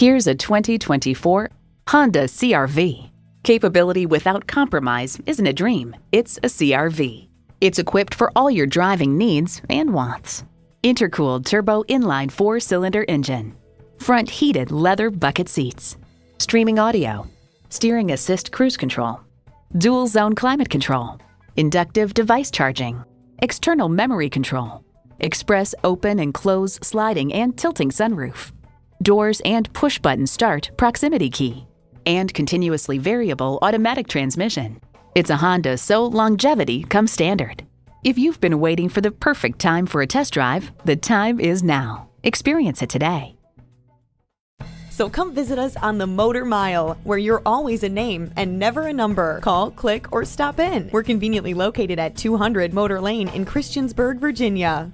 Here's a 2024 Honda CR-V. Capability without compromise isn't a dream, it's a CR-V. It's equipped for all your driving needs and wants. Intercooled turbo inline 4-cylinder engine, front heated leather bucket seats, streaming audio, steering assist cruise control, dual zone climate control, inductive device charging, external memory control, express open and close sliding and tilting sunroof, doors and push-button start proximity key, and continuously variable automatic transmission. It's a Honda, so longevity comes standard. If you've been waiting for the perfect time for a test drive, the time is now. Experience it today. So come visit us on the Motor Mile, where you're always a name and never a number. Call, click, or stop in. We're conveniently located at 200 Motor Lane in Christiansburg, Virginia.